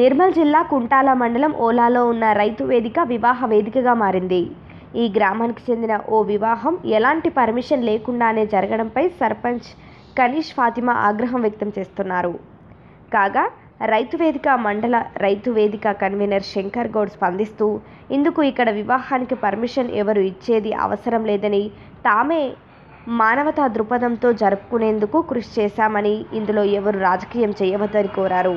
నిర్మల్ జిల్లా కుంటాల మండలం ఓలాలో ఉన్న రైతు వేదిక వివాహ వేదికగా మారింది. ఈ గ్రామానికి చెందిన ఓ వివాహం ఎలాంటి పర్మిషన్ లేకుండానే జరగడంపై సర్పంచ్ కనీష్ ఫాతిమా ఆగ్రహం వ్యక్తం చేస్తున్నారు. కాగా రైతు వేదిక మండల రైతు వేదిక కన్వీనర్ శంకర్ గౌడ్ స్పందిస్తూ, ఇందుకు ఇక్కడ వివాహానికి పర్మిషన్ ఎవరు ఇచ్చేది అవసరం లేదని, తామే మానవతా దృక్పథంతో జరుపుకునేందుకు కృషి చేశామని, ఇందులో ఎవరు రాజకీయం చేయవద్దని కోరారు.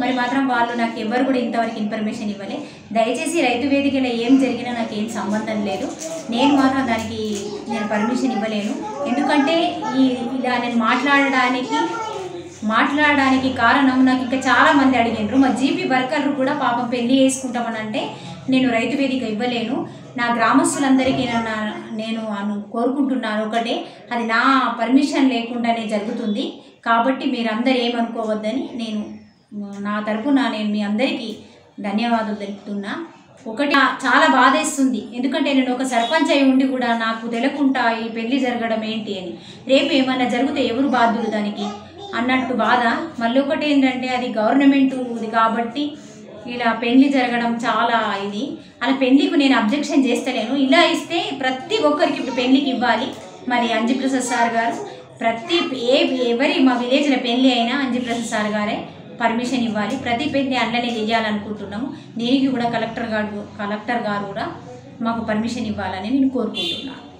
మరి మాత్రం వాళ్ళు నాకు ఎవరు కూడా ఇంతవరకు ఇన్ఫర్మేషన్ ఇవ్వలే. దయచేసి రైతు వేదికలో ఏం జరిగినా నాకు ఏం సంబంధం లేదు. నేను మాత్రం దానికి నేను పర్మిషన్ ఇవ్వలేను. ఎందుకంటే ఇలా నేను మాట్లాడడానికి కారణం, నాకు ఇంకా చాలామంది అడిగినారు. మా జీపీ వర్కర్లు కూడా పాపం పెళ్ళి వేసుకుంటామనంటే నేను రైతు వేదిక ఇవ్వలేను. నా గ్రామస్తులందరికీ నేను కోరుకుంటున్నాను ఒకటే, అది నా పర్మిషన్ లేకుండానే జరుగుతుంది కాబట్టి మీరందరూ ఏమనుకోవద్దని నేను నా తరఫున నేను మీ అందరికీ ధన్యవాదాలు తెలుపుతున్నా. ఒకటి చాలా బాధేస్తుంది, ఎందుకంటే నేను ఒక సర్పంచ్ అయి ఉండి కూడా నాకు తెలియకుండా ఈ పెళ్లి జరగడం ఏంటి అని, రేపు ఏమన్నా జరిగితే ఎవరు బాధ్యులు దానికి అన్నట్టు బాధ. మళ్ళీ ఒకటి ఏంటంటే అది గవర్నమెంట్ ఇది కాబట్టి ఇలా పెళ్లి జరగడం చాలా ఇది. అలా పెళ్లికి నేను అబ్జెక్షన్ చేస్తలేను. ఇలా ఇస్తే ప్రతి ఒక్కరికి ఇప్పుడు పెళ్లికి ఇవ్వాలి. మరి అంజి ప్రfregussస్ఆR గారు ప్రతి ఎవరి మా విలేజ్లో పెళ్లి అయినా అంజి ప్రfregussస్ఆR గారే పర్మిషన్ ఇవ్వాలి. ప్రతి పెళ్లి అట్లనే చేయాలనుకుంటున్నాము. దీనికి కూడా కలెక్టర్ గారు కూడా మాకు పర్మిషన్ ఇవ్వాలని నేను కోరుకుంటున్నాను.